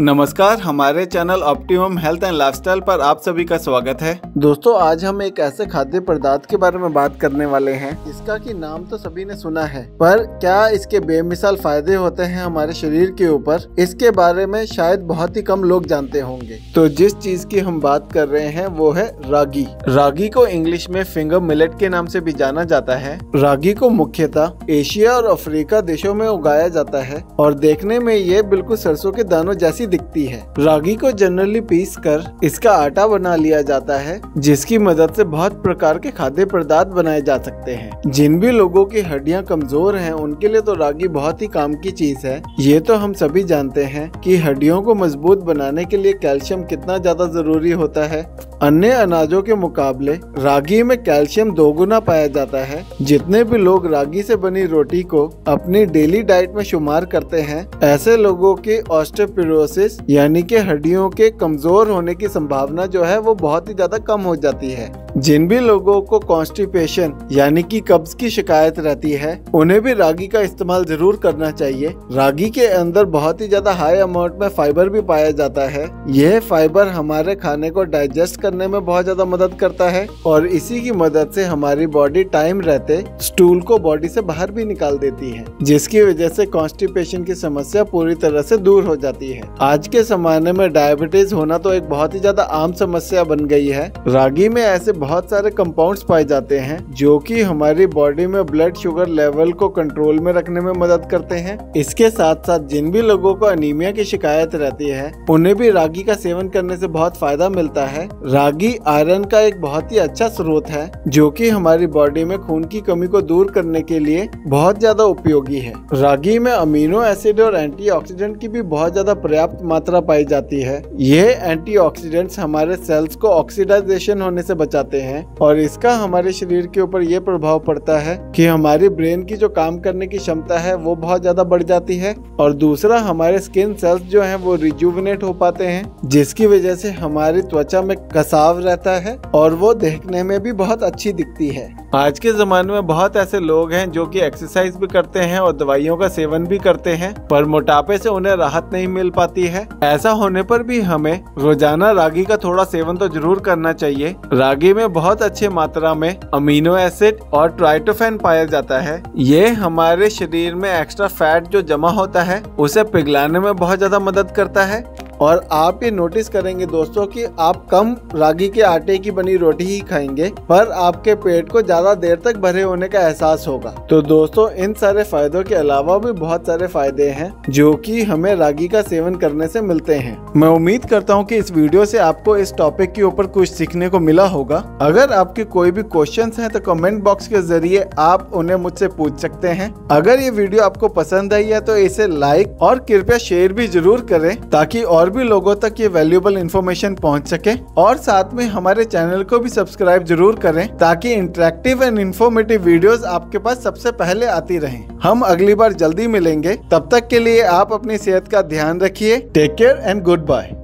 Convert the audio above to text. नमस्कार, हमारे channel optimum health and lifestyle पर आप सभी का स्वागत है। दोस्तों, आज हम एक ऐसे खाद्य पदार्थ के बारे में बात करने वाले हैं जिसका कि नाम तो सभी ने सुना है, पर क्या इसके बेमिसाल फायदे होते हैं हमारे शरीर के ऊपर, इसके बारे में शायद बहुत ही कम लोग जानते होंगे। तो जिस चीज की हम बात कर रहे हैं वो है रागी। रागी को इंग्लिश में फिंगर मिलेट के नाम से भी जाना जाता है। रागी को मुख्यतः एशिया और अफ्रीका देशों में उगाया जाता है और देखने में ये बिल्कुल सरसों के दानों जैसी दिखती है। रागी को जनरली पीसकर इसका आटा बना लिया जाता है, जिसकी मदद से बहुत प्रकार के खाद्य पदार्थ बनाए जा सकते हैं। जिन भी लोगों की हड्डियां कमजोर हैं, उनके लिए तो रागी बहुत ही काम की चीज है। ये तो हम सभी जानते हैं कि हड्डियों को मजबूत बनाने के लिए कैल्शियम कितना ज्यादा जरूरी होता है। अन्य अनाजों के मुकाबले रागी में कैल्शियम दोगुना पाया जाता है। जितने भी लोग रागी से बनी रोटी को अपनी डेली डाइट में शुमार करते हैं, ऐसे लोगों की ऑस्टियोपोरोसिस यानी कि हड्डियों के कमजोर होने की संभावना जो है वो बहुत ही ज्यादा कम हो जाती है। जिन भी लोगों को कॉन्स्टिपेशन यानी कि कब्ज की शिकायत रहती है, उन्हें भी रागी का इस्तेमाल जरूर करना चाहिए। रागी के अंदर बहुत ही ज्यादा हाई अमाउंट में फाइबर भी पाया जाता है। यह फाइबर हमारे खाने को डाइजेस्ट करने में बहुत ज्यादा मदद करता है और इसी की मदद से हमारी बॉडी टाइम रहते स्टूल को बॉडी से बाहर भी निकाल देती है, जिसकी वजह से कॉन्स्टिपेशन की समस्या पूरी तरह से दूर हो जाती है। आज के जमाने में डायबिटीज होना तो एक बहुत ही ज्यादा आम समस्या बन गई है। रागी में ऐसे बहुत सारे कंपाउंड्स पाए जाते हैं जो कि हमारी बॉडी में ब्लड शुगर लेवल को कंट्रोल में रखने में मदद करते हैं। इसके साथ साथ जिन भी लोगों को एनीमिया की शिकायत रहती है, उन्हें भी रागी का सेवन करने से बहुत फायदा मिलता है। रागी आयरन का एक बहुत ही अच्छा स्रोत है जो कि हमारी बॉडी में खून की कमी को दूर करने के लिए बहुत ज्यादा उपयोगी है। रागी में अमीनो एसिड और एंटीऑक्सीडेंट की भी बहुत ज्यादा पर्याप्त मात्रा पाई जाती है। यह एंटीऑक्सीडेंट्स हमारे सेल्स को ऑक्सीडाइजेशन होने से बचाते हैं और इसका हमारे शरीर के ऊपर ये प्रभाव पड़ता है कि हमारे ब्रेन की जो काम करने की क्षमता है वो बहुत ज्यादा बढ़ जाती है और दूसरा हमारे स्किन सेल्स जो हैं वो रिजुविनेट हो पाते हैं, जिसकी वजह से हमारी त्वचा में कसाव रहता है और वो देखने में भी बहुत अच्छी दिखती है। आज के जमाने में बहुत ऐसे लोग हैं जो कि एक्सरसाइज भी करते हैं और दवाइयों का सेवन भी करते हैं, पर मोटापे से उन्हें राहत नहीं मिल पाती है। ऐसा होने पर भी हमें रोजाना रागी का थोड़ा सेवन तो जरूर करना चाहिए। रागी में बहुत अच्छे मात्रा में अमीनो एसिड और ट्राइटोफैन पाया जाता है। ये हमारे शरीर में एक्स्ट्रा फैट जो जमा होता है उसे पिघलाने में बहुत ज्यादा मदद करता है। और आप ये नोटिस करेंगे दोस्तों कि आप कम रागी के आटे की बनी रोटी ही खाएंगे, पर आपके पेट को ज्यादा देर तक भरे होने का एहसास होगा। तो दोस्तों, इन सारे फायदों के अलावा भी बहुत सारे फायदे हैं जो कि हमें रागी का सेवन करने से मिलते हैं। मैं उम्मीद करता हूँ कि इस वीडियो से आपको इस टॉपिक के ऊपर कुछ सीखने को मिला होगा। अगर आपके कोई भी क्वेश्चन है तो कमेंट बॉक्स के जरिए आप उन्हें मुझसे पूछ सकते हैं। अगर ये वीडियो आपको पसंद आई है तो इसे लाइक और कृपया शेयर भी जरूर करें ताकि और भी लोगों तक ये वैल्यूएबल इंफॉर्मेशन पहुंच सके। और साथ में हमारे चैनल को भी सब्सक्राइब जरूर करें ताकि इंटरेक्टिव एंड इंफॉर्मेटिव वीडियोस आपके पास सबसे पहले आती रहें। हम अगली बार जल्दी मिलेंगे, तब तक के लिए आप अपनी सेहत का ध्यान रखिए। Take care and good bye.